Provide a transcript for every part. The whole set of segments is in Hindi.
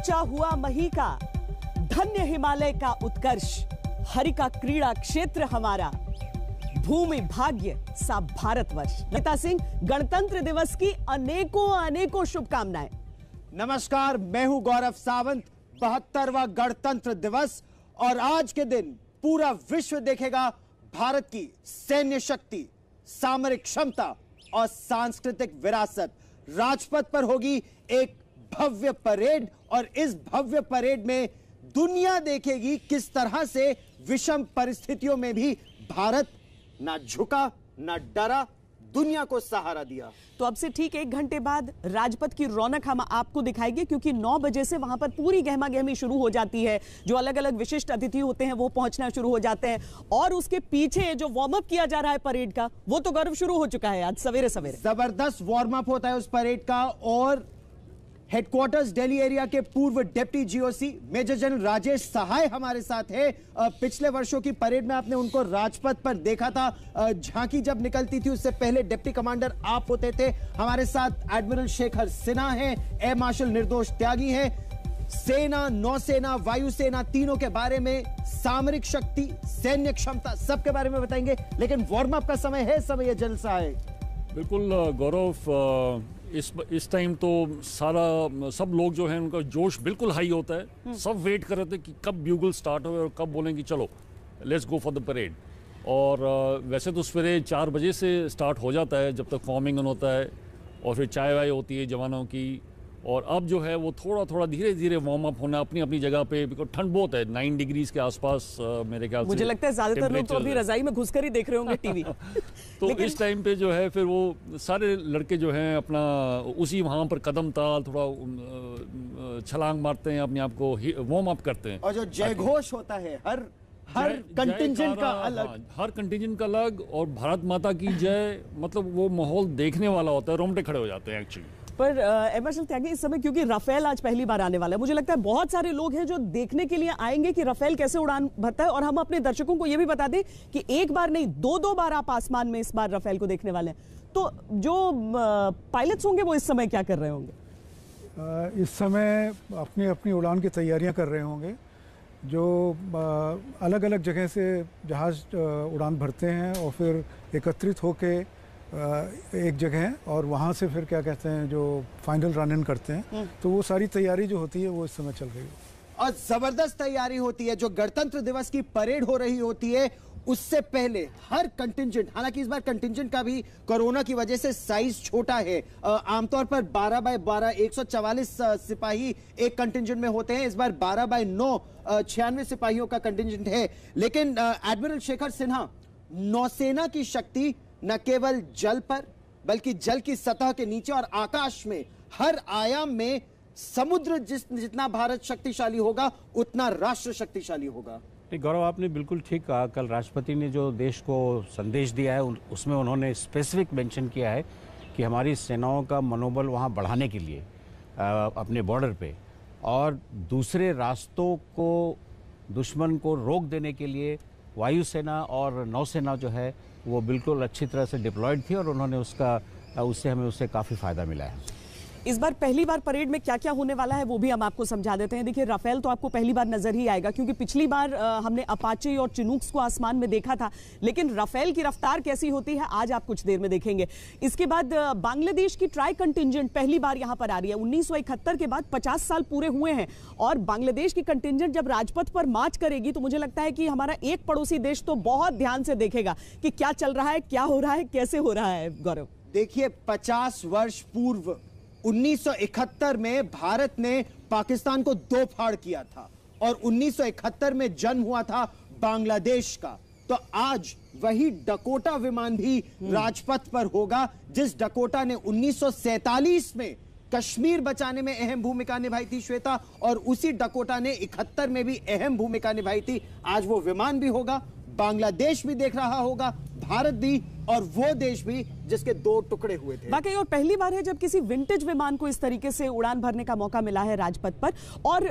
ऊंचा हुआ मही का, धन्य हिमालय का उत्कर्ष, हरि का क्रीड़ा क्षेत्र हमारा, भूमि भाग्य सा भारतवर्ष। नेता सिंह, गणतंत्र दिवस की अनेकों अनेकों शुभकामनाएं। नमस्कार, मैं हूं गौरव सावंत। 72वां गणतंत्र दिवस और आज के दिन पूरा विश्व देखेगा भारत की सैन्य शक्ति, सामरिक क्षमता और सांस्कृतिक विरासत। राजपथ पर होगी एक भव्य परेड और इस भव्य परेड में दुनिया देखेगी किस तरह से विषम परिस्थितियों में भी भारत ना झुका ना डरा, दुनिया को सहारा दिया। तो अब से ठीक 1 घंटे बाद राजपथ की रौनक हम आपको दिखाएंगे, क्योंकि 9 बजे से वहां पर पूरी गहमा गहमी शुरू हो जाती है। जो अलग अलग विशिष्ट अतिथि होते हैं वो पहुंचना शुरू हो जाते हैं और उसके पीछे जो वार्म अप किया जा रहा है परेड का, वो तो गर्व शुरू हो चुका है। आज सवेरे सवेरे जबरदस्त वार्म अप होता है उस परेड का और हेडक्वार्टर्स दिल्ली एरिया के पूर्व deputy GOC major general Rajesh Sahay हमारे साथ है। पिछले वर्षों की परेड में आपने उनको राजपथ पर देखा था, झांकी जब निकलती थी उससे पहले डिप्टी कमांडर आप होते थे। हमारे साथ एडमिरल शेखर सिन्हा हैं, एयर मार्शल निर्दोष त्यागी हैं। सेना, नौसेना, वायुसेना, तीनों के बारे में, सामरिक शक्ति, सैन्य क्षमता, सबके बारे में बताएंगे। लेकिन वार्म अप का समय है समय जनरल सहाय। बिल्कुल गौरव, इस टाइम तो सारा सब लोग जो है उनका जोश बिल्कुल हाई होता है। सब वेट कर रहे थे कि कब ब्यूगल स्टार्ट हो और कब बोलेंगे चलो let's go for the parade. और वैसे तो सवेरे 4 बजे से स्टार्ट हो जाता है जब तक फॉर्मिंग होता है और फिर चाय वाय होती है जवानों की। और अब जो है वो थोड़ा थोड़ा धीरे धीरे वार्म अप होना अपनी अपनी जगह पे, बिकॉज ठंड बहुत है, 9 डिग्रीज के आसपास मेरे ख्याल से। मुझे लगता है ज्यादातर लोग तो अभी रजाई में घुसकर ही देख रहे होंगे टीवी। तो इस टाइम पे जो है फिर वो सारे लड़के जो हैं अपना उसी वहाँ पर कदम ताल थोड़ा छलांग मारते हैं, अपने आप को वार्म अप करते हैं। और जो जयघोष होता है हर कंटिजेंट का अलग और भारत माता की जय, मतलब वो माहौल देखने वाला होता है, रोंगटे खड़े हो जाते हैं एक्चुअली। पर एमर्शल त्यागी, इस समय क्योंकि राफेल आज पहली बार आने वाला है, मुझे लगता है बहुत सारे लोग हैं जो देखने के लिए आएंगे कि राफेल कैसे उड़ान भरता है। और हम अपने दर्शकों को यह भी बता दें कि 1 बार नहीं 2-2 बार आप आसमान में इस बार राफेल को देखने वाले हैं। तो जो पायलट्स होंगे वो इस समय क्या कर रहे होंगे? इस समय अपनी अपनी उड़ान की तैयारियाँ कर रहे होंगे। जो अलग अलग जगह से जहाज उड़ान भरते हैं और फिर एकत्रित होकर एक जगह और वहाँ से फिर क्या कहते हैं जो फाइनल रन इन करते हैं, तो वो सारी तैयारी जो होती है वो इस समय चल रही है। और जबरदस्त तैयारी होती है। जो गणतंत्र दिवस की परेड हो रही होती है उससे पहले हर कंटिजेंट, हालांकि इस बार कंटिजेंट का भी कोरोना की वजह से साइज छोटा है, आमतौर पर 12 बाय 12 144 सिपाही एक कंटिजेंट में होते हैं, इस बार 12 बाय 9 96 सिपाहियों का कंटिजेंट है। लेकिन एडमिरल शेखर सिन्हा, नौसेना की शक्ति न केवल जल पर बल्कि जल की सतह के नीचे और आकाश में, हर आयाम में, समुद्र जितना भारत शक्तिशाली होगा उतना राष्ट्र शक्तिशाली होगा। गौरव, आपने बिल्कुल ठीक कहा। कल राष्ट्रपति ने जो देश को संदेश दिया है उसमें उन्होंने स्पेसिफिक मेंशन किया है कि हमारी सेनाओं का मनोबल वहाँ बढ़ाने के लिए अपने बॉर्डर पे और दूसरे रास्तों को, दुश्मन को रोक देने के लिए वायुसेना और नौसेना जो है वो बिल्कुल अच्छी तरह से डिप्लॉयड थी और उन्होंने हमें उससे काफ़ी फ़ायदा मिला है। इस बार पहली बार परेड में क्या क्या होने वाला है वो भी हम आपको समझा देते हैं। देखिए, राफेल तो आपको पहली बार नजर ही आएगा, क्योंकि पिछली बार हमने अपाचे और चिनूक्स को आसमान में देखा था, लेकिन राफेल की रफ्तार कैसी होती है आज आप कुछ देर में देखेंगे। इसके बाद बांग्लादेश की ट्राई कंटिजेंट पहली बार यहाँ पर आ रही है। 1971 के बाद 50 साल पूरे हुए हैं और बांग्लादेश की कंटिजेंट जब राजपथ पर मार्च करेगी तो मुझे लगता है कि हमारा एक पड़ोसी देश तो बहुत ध्यान से देखेगा कि क्या चल रहा है, क्या हो रहा है, कैसे हो रहा है। गौरव, देखिए 50 वर्ष पूर्व 1971 में भारत ने पाकिस्तान को 2 फाड़ किया था और 1971 में जन्म हुआ था बांग्लादेश का। तो आज वही डकोटा विमान भी राजपथ पर होगा जिस डकोटा ने 1947 में कश्मीर बचाने में अहम भूमिका निभाई थी श्वेता, और उसी डकोटा ने 71 में भी अहम भूमिका निभाई थी। आज वो विमान भी होगा, बांग्लादेश भी देख रहा होगा, भारत भी, और वो देश भी जिसके 2 टुकड़े हुए थे। वाकई, और पहली बार है जब किसी विंटेज विमान को इस तरीके से उड़ान भरने का मौका मिला है राजपथ पर, और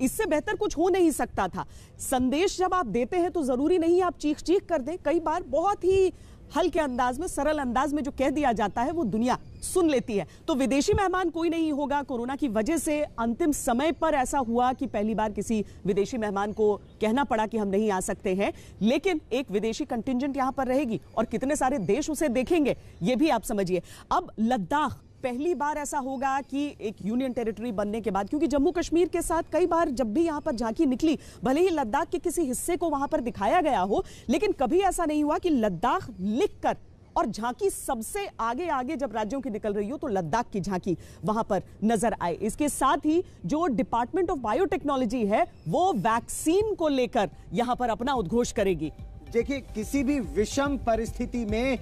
इससे बेहतर कुछ हो नहीं सकता था। संदेश जब आप देते हैं तो जरूरी नहीं आप चीख चीख कर दें, कई बार बहुत ही हल्के अंदाज में, सरल अंदाज में जो कह दिया जाता है वो दुनिया सुन लेती है। तो विदेशी मेहमान कोई नहीं होगा। कोरोना की वजह से अंतिम समय पर ऐसा हुआ कि पहली बार किसी विदेशी मेहमान को कहना पड़ा कि हम नहीं आ सकते हैं, लेकिन एक विदेशी कंटिजेंट यहां पर रहेगी और कितने सारे देश उसे देखेंगे ये भी आप समझिए। अब लद्दाख पहली बार ऐसा होगा कि एक यूनियन टेरिटरी बनने के बाद, क्योंकि जम्मू कश्मीर के साथ कई बार जब भी यहाँ पर झांकी निकली, भले ही लद्दाख के किसी हिस्से को वहां पर दिखाया गया हो, लेकिन कभी ऐसा नहीं हुआ कि लद्दाख लिखकर और झांकी सबसे आगे आगे जब राज्यों की निकल रही हो तो लद्दाख की झांकी वहां पर नजर आए। इसके साथ ही जो डिपार्टमेंट ऑफ बायोटेक्नोलॉजी है वो वैक्सीन को लेकर यहाँ पर अपना उद्घोष करेगी। देखिए, किसी भी विषम परिस्थिति में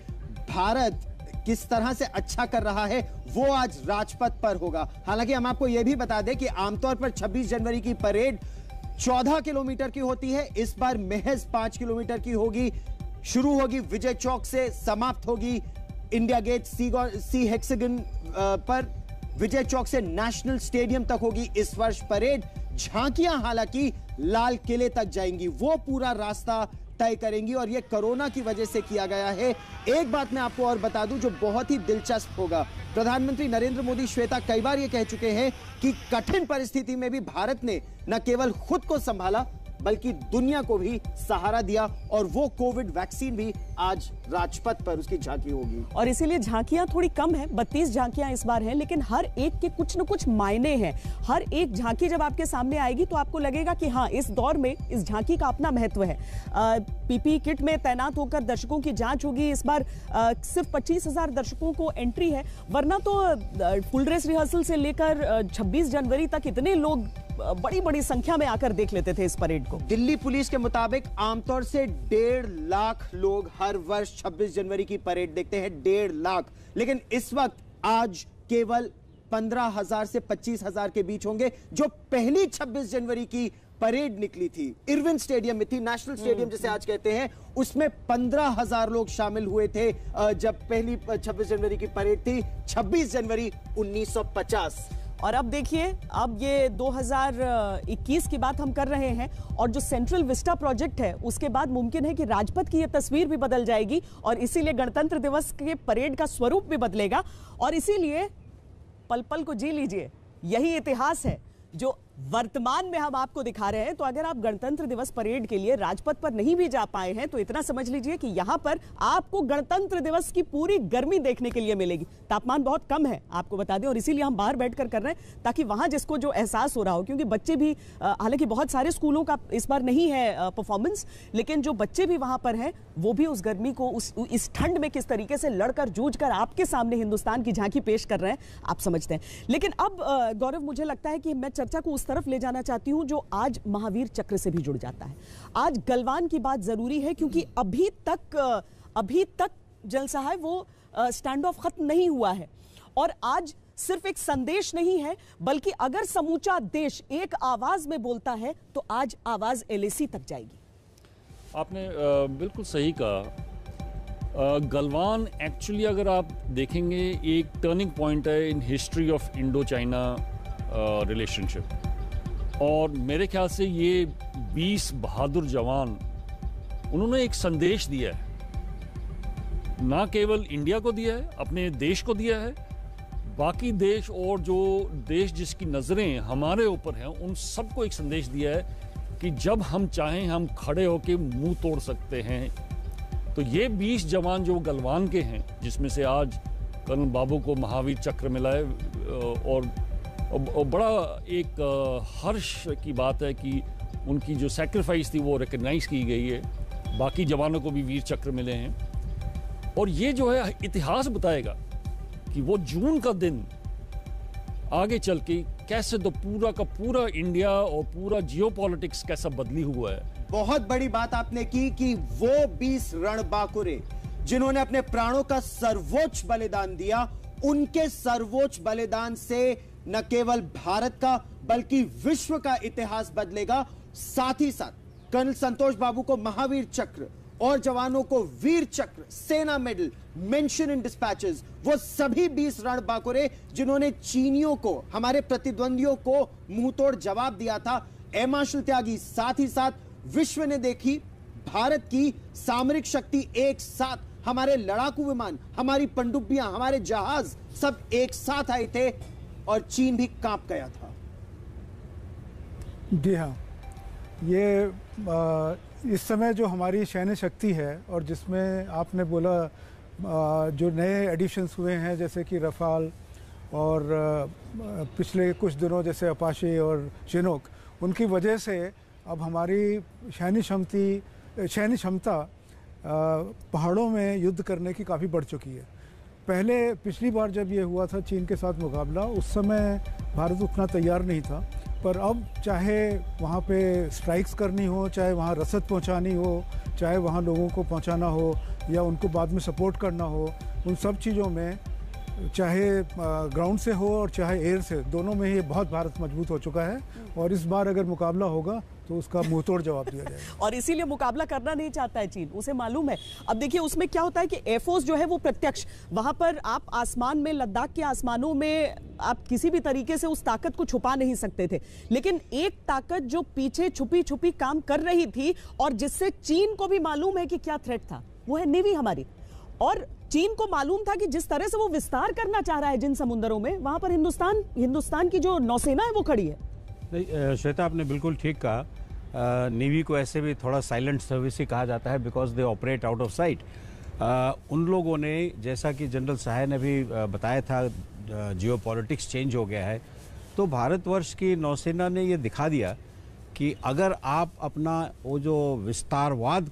भारत किस तरह से अच्छा कर रहा है वो आज राजपथ पर होगा। हालांकि हम आपको यह भी बता दें कि आमतौर पर 26 जनवरी की परेड 14 किलोमीटर की होती है, इस बार महज 5 किलोमीटर की होगी। शुरू होगी विजय चौक से, समाप्त होगी इंडिया गेट सी हेक्सागन पर, विजय चौक से नेशनल स्टेडियम तक होगी इस वर्ष परेड। झांकियां हालांकि लाल किले तक जाएंगी, वो पूरा रास्ता तय करेंगी और ये कोरोना की वजह से किया गया है। एक बात मैं आपको और बता दूं जो बहुत ही दिलचस्प होगा, प्रधानमंत्री नरेंद्र मोदी श्वेता कई बार ये कह चुके हैं कि कठिन परिस्थिति में भी भारत ने न केवल खुद को संभाला बल्कि दुनिया को भी सहारा दिया, और वो कोविड वैक्सीन भी आज राजपथ पर उसकी झांकी होगी। और इसीलिए झांकियां थोड़ी कम है, 32 झांकियां इस बार हैं, लेकिन हर एक के कुछ न कुछ मायने हैं। हर एक झांकी जब आपके सामने आएगी तो आपको लगेगा कि हाँ, इस दौर में इस झांकी का अपना महत्व है। पीपीई किट में तैनात होकर दर्शकों की जाँच होगी। इस बार सिर्फ 25,000 दर्शकों को एंट्री है, वरना तो फुल ड्रेस रिहर्सल से लेकर 26 जनवरी तक इतने लोग बड़ी बड़ी संख्या में आकर देख लेते थे इस परेड को। दिल्ली पुलिस के मुताबिक आमतौर से 1.5 लाख लोग हर वर्ष 26 जनवरी की परेड देखते हैं, 1.5 लाख, लेकिन इस वक्त आज केवल 15,000 से 25,000 के बीच होंगे, जो पहली 26 जनवरी की परेड निकली थी। इरविन स्टेडियम में थी, नेशनल स्टेडियम जिसे आज कहते हैं, उसमें 15,000 लोग शामिल हुए थे जब पहली 26 जनवरी की परेड थी, 26 जनवरी 1950। और अब देखिए, अब ये 2021 की बात हम कर रहे हैं और जो सेंट्रल विस्टा प्रोजेक्ट है उसके बाद मुमकिन है कि राजपथ की ये तस्वीर भी बदल जाएगी और इसीलिए गणतंत्र दिवस के परेड का स्वरूप भी बदलेगा। और इसीलिए पल पल को जी लीजिए, यही इतिहास है जो वर्तमान में हम आपको दिखा रहे हैं। तो अगर आप गणतंत्र दिवस परेड के लिए राजपथ पर नहीं भी जा पाए हैं तो इतना समझ लीजिए कि यहाँ पर आपको गणतंत्र दिवस की पूरी गर्मी देखने के लिए मिलेगी। तापमान बहुत कम है आपको बता दें, और इसीलिए हम बाहर बैठकर कर रहे हैं ताकि वहाँ जिसको जो एहसास हो रहा हो, क्योंकि बच्चे भी, हालांकि बहुत सारे स्कूलों का इस बार नहीं है परफॉर्मेंस, लेकिन जो बच्चे भी वहाँ पर हैं वो भी उस गर्मी को, इस ठंड में किस तरीके से लड़कर जूझ कर आपके सामने हिंदुस्तान की झांकी पेश कर रहे हैं आप समझते हैं। लेकिन अब गौरव, मुझे लगता है कि मैं चर्चा को तरफ ले जाना चाहती हूं जो आज महावीर चक्र से भी जुड़ जाता है। आज गलवान की बात जरूरी है क्योंकि अभी तक जलसा है, वो स्टैंड ऑफ खत्म नहीं हुआ है। और आज सिर्फ एक संदेश नहीं है बल्कि अगर समूचा देश एक आवाज में बोलता है तो आज आवाज एलएसी तक जाएगी। आपने बिल्कुल सही कहा। गलवान एक्चुअली अगर आप देखेंगे एक टर्निंग पॉइंट है in history of Indo China relationship, और मेरे ख्याल से ये 20 बहादुर जवान, उन्होंने एक संदेश दिया है, ना केवल इंडिया को दिया है, अपने देश को दिया है, बाकी देश और जो देश जिसकी नज़रें हमारे ऊपर हैं उन सबको एक संदेश दिया है कि जब हम चाहें हम खड़े होकर मुंह तोड़ सकते हैं। तो ये 20 जवान जो गलवान के हैं, जिसमें से आज कर्नल बाबू को महावीर चक्र मिला है, और बड़ा एक हर्ष की बात है कि उनकी जो सैक्रिफाइस थी वो रिकग्नाइज की गई है। बाकी जवानों को भी वीर चक्र मिले हैं, और ये जो है इतिहास बताएगा कि वो जून का दिन आगे चल के कैसे तो पूरा का पूरा इंडिया और पूरा जियोपॉलिटिक्स कैसा बदली हुआ है। बहुत बड़ी बात आपने की कि वो 20 रणबांकुरे जिन्होंने अपने प्राणों का सर्वोच्च बलिदान दिया, उनके सर्वोच्च बलिदान से न केवल भारत का बल्कि विश्व का इतिहास बदलेगा। साथ ही साथ कर्नल संतोष बाबू को महावीर चक्र और जवानों को वीर चक्र, सेना मेडल, मेंशन इन डिस्पैचेस, वो सभी 20 रणबांकुरे जिन्होंने चीनियों को, हमारे प्रतिद्वंदियों को मुंहतोड़ जवाब दिया था। ए मार्शल त्यागी, साथ ही साथ विश्व ने देखी भारत की सामरिक शक्ति एक साथ हमारे लड़ाकू विमान, हमारी पनडुब्बियां, हमारे जहाज सब एक साथ आए थे और चीन भी कांप गया था। जी हाँ, ये इस समय जो हमारी सैन्य शक्ति है और जिसमें आपने बोला जो नए एडिशन्स हुए हैं जैसे कि राफेल और पिछले कुछ दिनों जैसे अपाचे और चिनूक्स, उनकी वजह से अब हमारी सैन्य क्षमता पहाड़ों में युद्ध करने की काफ़ी बढ़ चुकी है। पहले पिछली बार जब ये हुआ था चीन के साथ मुकाबला, उस समय भारत उतना तैयार नहीं था, पर अब चाहे वहाँ पे स्ट्राइक्स करनी हो, चाहे वहाँ रसद पहुँचानी हो, चाहे वहाँ लोगों को पहुँचाना हो या उनको बाद में सपोर्ट करना हो, उन सब चीज़ों में चाहे ग्राउंड से हो और चाहे एयर से, दोनों में ये बहुत भारत मजबूत हो चुका है। और इस बार अगर मुकाबला होगा तो उसका मुंहतोड़ जवाब दिया जाएगा और इसीलिए मुकाबला करना नहीं चाहता है चीन, उसे मालूम है। अब देखिए उसमें क्या होता है कि एयरफोर्स जो है वो प्रत्यक्ष वहाँ पर आप आसमान में, लद्दाख के आसमानों में आप किसी भी तरीके से उस ताकत को छुपा नहीं सकते थे, लेकिन एक ताकत जो पीछे छुपी छुपी काम कर रही थी और जिससे चीन को भी मालूम है कि क्या थ्रेट था, वो है नेवी हमारी। और चीन को मालूम था कि जिस तरह से वो विस्तार करना चाह रहा है जिन समुद्रों में, वहाँ पर हिंदुस्तान की जो नौसेना है वो खड़ी है। नहीं श्वेता, आपने बिल्कुल ठीक कहा। नेवी को ऐसे भी थोड़ा साइलेंट सर्विस ही कहा जाता है because they operate out of site. उन लोगों ने, जैसा कि जनरल सहाय ने भी बताया था, जियोपॉलिटिक्स चेंज हो गया है, तो भारतवर्ष की नौसेना ने ये दिखा दिया कि अगर आप अपना वो जो विस्तारवाद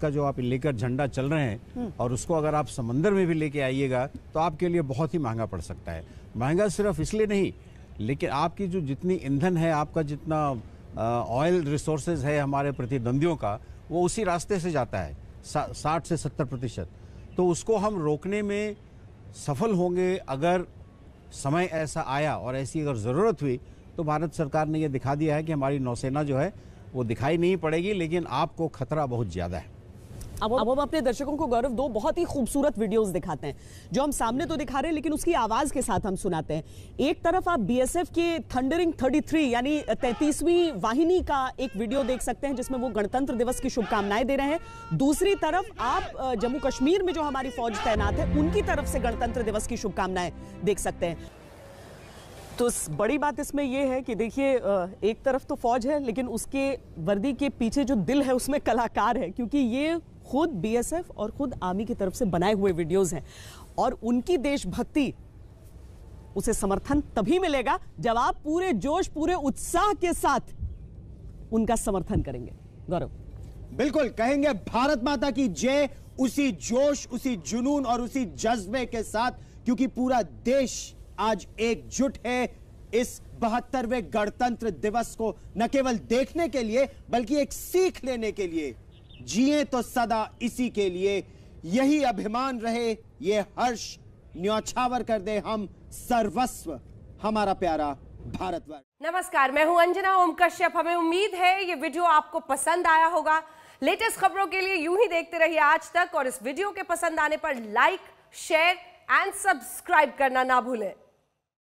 का जो आप लेकर झंडा चल रहे हैं और उसको अगर आप समंदर में भी लेके आइएगा तो आपके लिए बहुत ही महंगा पड़ सकता है। महंगा सिर्फ इसलिए नहीं, लेकिन आपकी जो जितनी ईंधन है, आपका जितना ऑयल रिसोर्सेज है हमारे प्रतिद्वंदियों का, वो उसी रास्ते से जाता है 60 से 70%। तो उसको हम रोकने में सफल होंगे अगर समय ऐसा आया और ऐसी अगर ज़रूरत हुई, तो भारत सरकार ने ये दिखा दिया है कि हमारी नौसेना जो है वो दिखाई नहीं पड़ेगी, लेकिन आपको खतरा बहुत ज़्यादा है। अब हम अपने दर्शकों को, गौरव, दो बहुत ही खूबसूरत वीडियोस दिखाते हैं जो हम सामने तो दिखा रहे हैं लेकिन उसकी आवाज़ के साथ हम सुनाते हैं। एक तरफ आप BSF के थंडरिंग 33 यानी 33वीं वाहिनी का एक वीडियो देख सकते हैं जिसमें वो गणतंत्र दिवस की शुभकामनाएं दे रहे हैं। दूसरी तरफ आप जम्मू कश्मीर में जो हमारी फौज तैनात है उनकी तरफ से गणतंत्र दिवस की शुभकामनाएं देख सकते हैं। तो बड़ी बात इसमें यह है कि देखिए, एक तरफ तो फौज है लेकिन उसके वर्दी के पीछे जो दिल है उसमें कलाकार है, क्योंकि ये खुद BSF और खुद आर्मी की तरफ से बनाए हुए वीडियोस हैं और उनकी देशभक्ति, उसे समर्थन तभी मिलेगा जब आप पूरे जोश, पूरे उत्साह के साथ उनका समर्थन करेंगे। गौरव, बिल्कुल कहेंगे भारत माता की जय, उसी जोश, उसी जुनून और उसी जज्बे के साथ, क्योंकि पूरा देश आज एकजुट है इस 72वें गणतंत्र दिवस को न केवल देखने के लिए बल्कि एक सीख लेने के लिए। जिए तो सदा इसी के लिए, यही अभिमान रहे, ये हर्ष न्यौछावर कर दे हम सर्वस्व, हमारा प्यारा भारतवर्ष। नमस्कार, मैं हूं अंजना ओम कश्यप। हमें उम्मीद है ये वीडियो आपको पसंद आया होगा। लेटेस्ट खबरों के लिए यूं ही देखते रहिए आज तक, और इस वीडियो के पसंद आने पर लाइक, शेयर एंड सब्सक्राइब करना ना भूलें।